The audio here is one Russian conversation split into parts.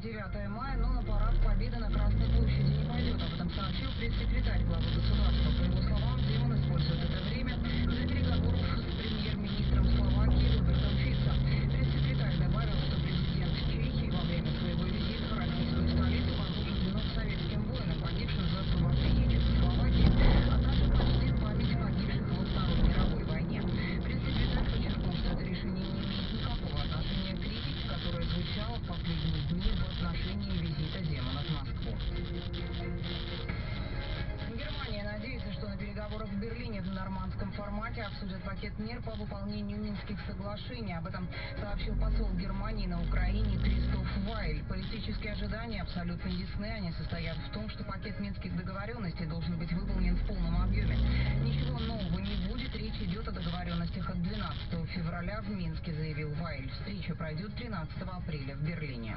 9 мая, но на парад Победы на Красной площади не пойдет. Об этом сообщил пресс-секретарь главы государства. По его словам, Зимон использует это время для переговоров с премьер-министром Словакии Робертом Фицем. Пресс-секретарь добавил, что президент Чехии во время своего визита в российскую столицу вооружил венок советским воинам, погибшим за освобождение Чехословакии, а также почтит память погибших во Второй мировой войне. Пресс-секретарь подчеркнул, что это решение не имеет никакого отношения к критике, которая звучала в последние дни в отношении визита Земана в Москву. Германия надеется, что на переговорах в Берлине в нормандском формате обсудят пакет мер по выполнению Минских соглашений. Об этом сообщил посол Германии на Украине Кристоф Вайль. Политические ожидания абсолютно ясны. Они состоят в том, что пакет Минских договоренностей должен быть выполнен в полном объеме. Ничего нового не будет. Речь идет о договоренностях от 12 февраля в Минске, заявил Вайль. Встреча пройдет 13 апреля в Берлине.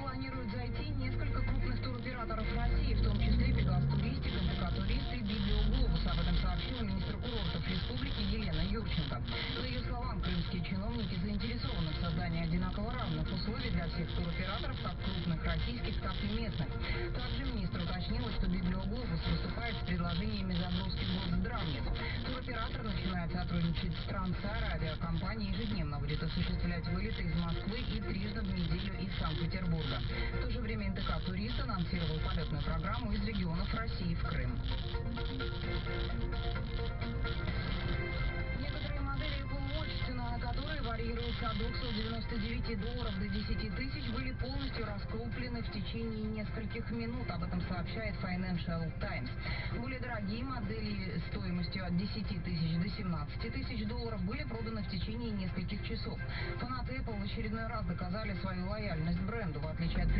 Планируют зайти несколько крупных туроператоров России, в том числе «Турист», «НТК-турист» и «Библиоглофус». Об этом сообщила министр курортов республики Елена Юрченко. По ее словам, крымские чиновники заинтересованы в создании одинаково равных условий для всех туроператоров, как крупных российских, так и местных. Также министр уточнила, что «Библиоглофус» выступает с предложениями заброски госздравниц. Туроператор начинает сотрудничать с трансавиакомпанией. Авиакомпания ежедневно будет осуществлять вылеты из Москвы и трижды в неделю из Санкт-Петербурга. В то же время «НТК-турист» анонсировал полетную программу из регионов России в Крым. Некоторые модели Apple Watch, цена на которые варьируется от $299 до 10 000, были полностью раскуплены в течение нескольких минут. Об этом сообщает Financial Times. Более дорогие модели стоимостью от 10 000 до 17 000 долларов были проданы в течение нескольких часов. Фанаты Apple в очередной раз доказали свою лояльность бренду. В отличие от